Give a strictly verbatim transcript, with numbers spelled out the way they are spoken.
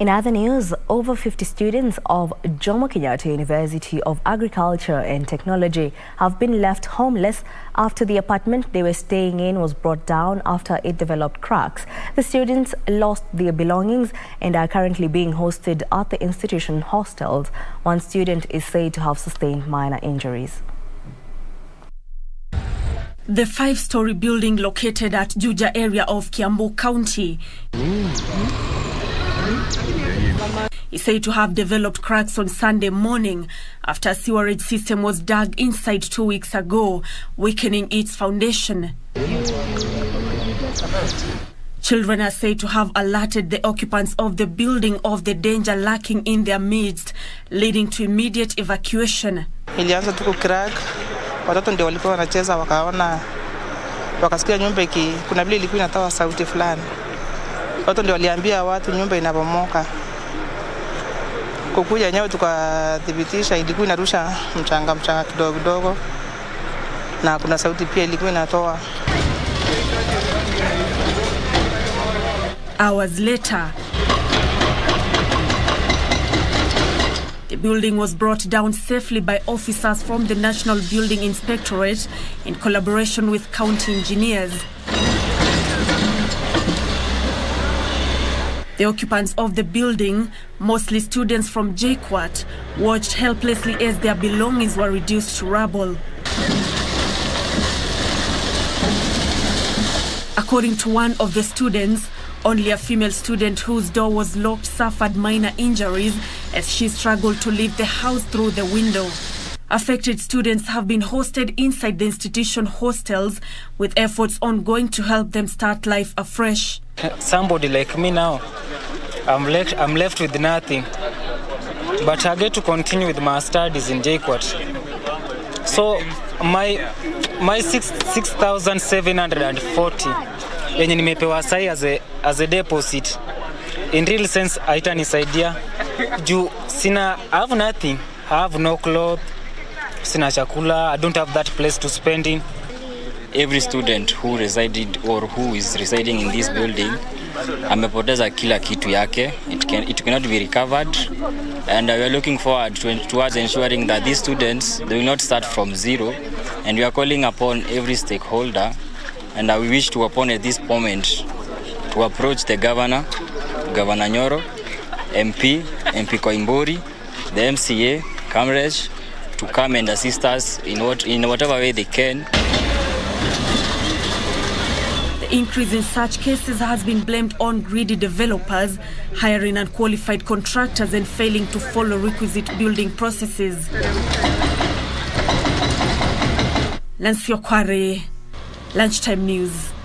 In other news, over fifty students of Jomo Kenyatta University of Agriculture and Technology have been left homeless after the apartment they were staying in was brought down after it developed cracks. The students lost their belongings and are currently being hosted at the institution hostels. One student is said to have sustained minor injuries. The five-story building located at Juja area of Kiambu County is said to have developed cracks on Sunday morning after a sewerage system was dug inside two weeks ago, weakening its foundation. Children are said to have alerted the occupants of the building of the danger lurking in their midst, leading to immediate evacuation. Hours later, the building was brought down safely by officers from the National Building Inspectorate in collaboration with county engineers. The occupants of the building, mostly students from J Q U A T, watched helplessly as their belongings were reduced to rubble. According to one of the students, only a female student whose door was locked suffered minor injuries as she struggled to leave the house through the window. Affected students have been hosted inside the institution hostels, with efforts ongoing to help them start life afresh. Somebody like me now, I'm left, I'm left with nothing, but I get to continue with my studies in J Q U A T. So my my six thousand seven hundred forty yenye nimepewa sai as a as a deposit, in real sense haitanisaidia juu sina, I have nothing, I have no clothes, sina chakula, I don't have that place to spend in. Every student who resided or who is residing in this building amepoteza kila kitu yake. It can it cannot be recovered, and we are looking forward to, towards ensuring that these students, they will not start from zero, and we are calling upon every stakeholder, and we wish to upon at this moment to approach the governor, Governor Nyoro, M P, M P Koimbori, the M C A, Cambridge, to come and assist us in what in whatever way they can. Increase in such cases has been blamed on greedy developers hiring unqualified contractors and failing to follow requisite building processes. Lancio Quare, Lunchtime News.